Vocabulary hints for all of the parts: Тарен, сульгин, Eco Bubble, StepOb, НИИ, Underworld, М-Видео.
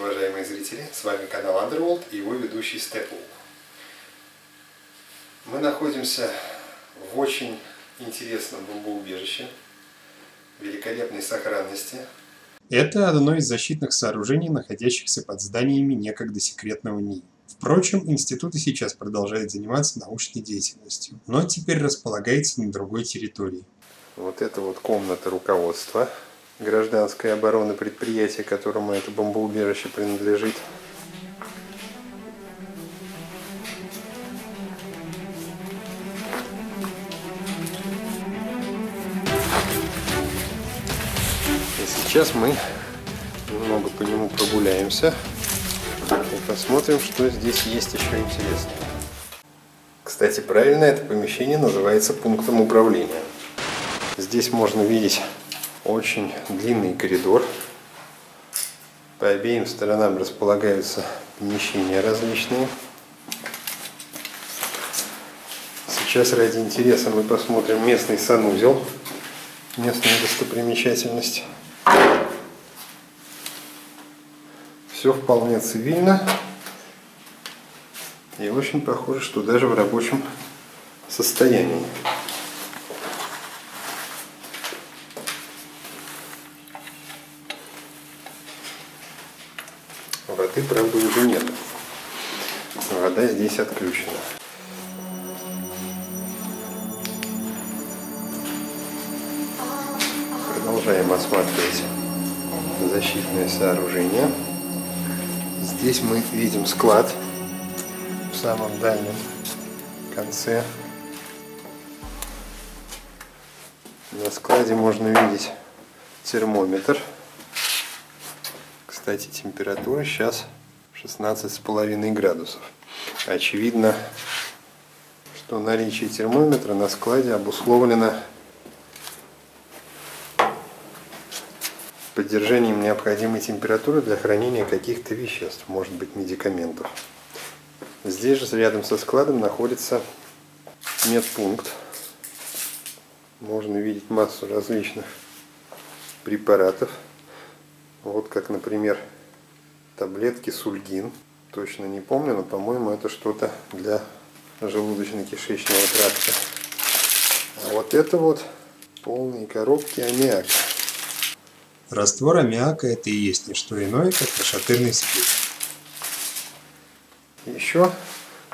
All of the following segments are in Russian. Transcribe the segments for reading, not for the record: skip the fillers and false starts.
уважаемые зрители! С вами канал Underworld и его ведущий StepOb. Мы находимся в очень интересном бомбоубежище, великолепной сохранности. Это одно из защитных сооружений, находящихся под зданиями некогда секретного НИИ. Впрочем, институт и сейчас продолжает заниматься научной деятельностью, но теперь располагается на другой территории. Вот это вот комната руководства гражданской обороны предприятия, которому это бомбоубежище принадлежит. И сейчас мы немного по нему прогуляемся и посмотрим, что здесь есть еще интересного. Кстати, правильно, это помещение называется пунктом управления. Здесь можно видеть очень длинный коридор. По обеим сторонам располагаются помещения различные. Сейчас ради интереса мы посмотрим местный санузел, местную достопримечательность. Все вполне цивильно. И очень похоже, что даже в рабочем состоянии. Воды, правда, уже нет. Вода здесь отключена. Продолжаем осматривать защитное сооружение. Здесь мы видим склад в самом дальнем конце. На складе можно видеть термометр. Кстати, температура сейчас 16,5 градусов. Очевидно, что наличие термометра на складе обусловлено поддержанием необходимой температуры для хранения каких-то веществ, может быть, медикаментов. Здесь же рядом со складом находится медпункт. Можно видеть массу различных препаратов. Вот как, например, таблетки сульгин. Точно не помню, но, по-моему, это что-то для желудочно-кишечного тракта. А вот это вот полные коробки аммиака. Раствор аммиака – это и есть не что иное, как нашатырный спирт. Еще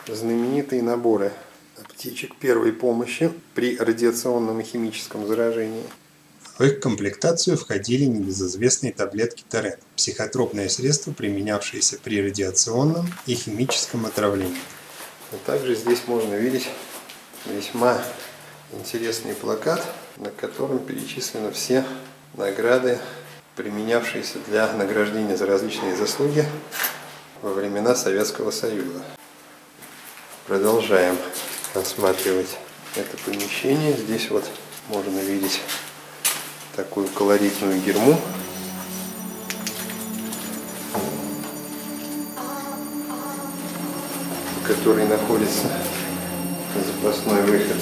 знаменитые наборы аптечек первой помощи при радиационном и химическом заражении. В их комплектацию входили небезызвестные таблетки Тарен, психотропное средство, применявшееся при радиационном и химическом отравлении. А также здесь можно видеть весьма интересный плакат, на котором перечислены все награды, применявшиеся для награждения за различные заслуги во времена Советского Союза. Продолжаем осматривать это помещение. Здесь вот можно видеть такую колоритную герму. В которой находится запасной выход.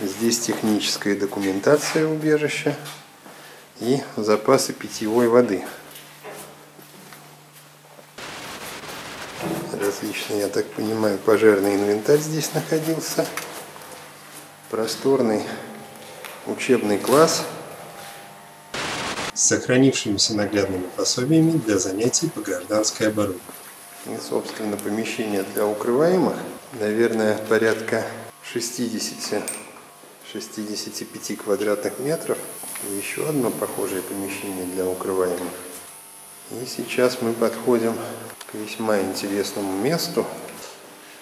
Здесь техническая документация убежища и запасы питьевой воды. Различный, я так понимаю, пожарный инвентарь здесь находился. Просторный учебный класс с сохранившимися наглядными пособиями для занятий по гражданской обороне. И, собственно, помещение для укрываемых. Наверное, порядка 60-65 квадратных метров. И еще одно похожее помещение для укрываемых. И сейчас мы подходим к весьма интересному месту.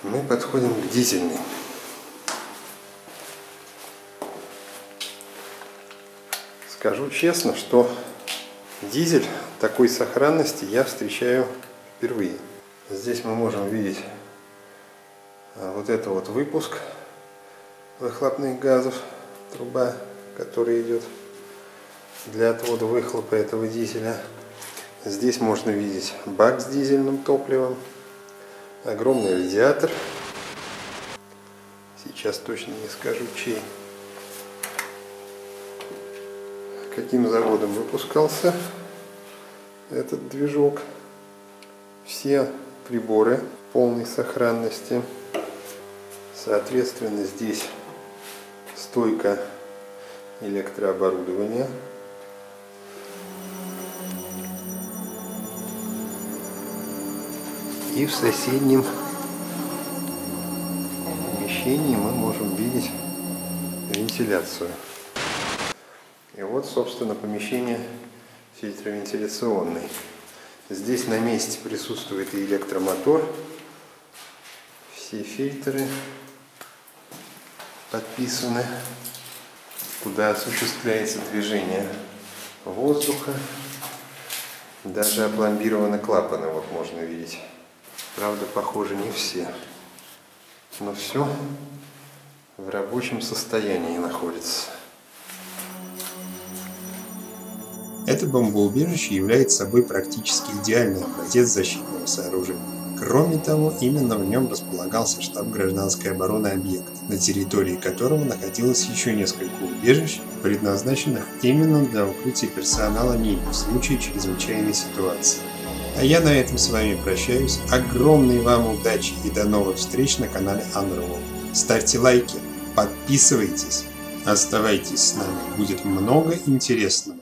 Мы подходим к дизельной. Скажу честно, что дизель такой сохранности я встречаю впервые. Здесь мы можем видеть вот это вот выпуск выхлопных газов, труба, которая идет для отвода выхлопа этого дизеля. Здесь можно видеть бак с дизельным топливом, огромный радиатор. Сейчас точно не скажу чей. каким заводом выпускался этот движок. Все приборы в полной сохранности. Соответственно, здесь стойка электрооборудования. И в соседнем помещении мы можем видеть вентиляцию. И вот, собственно, помещение фильтровентиляционное. Здесь на месте присутствует и электромотор. Все фильтры подписаны, куда осуществляется движение воздуха. Даже опломбированы клапаны, вот можно видеть. Правда, похоже, не все. Но все в рабочем состоянии находится. Это бомбоубежище является собой практически идеальный образец защитного сооружения. Кроме того, именно в нем располагался штаб гражданской обороны объекта, на территории которого находилось еще несколько убежищ, предназначенных именно для укрытия персонала НИИ в случае чрезвычайной ситуации. А я на этом с вами прощаюсь. Огромной вам удачи и до новых встреч на канале Underworld. Ставьте лайки, подписывайтесь, оставайтесь с нами, будет много интересного.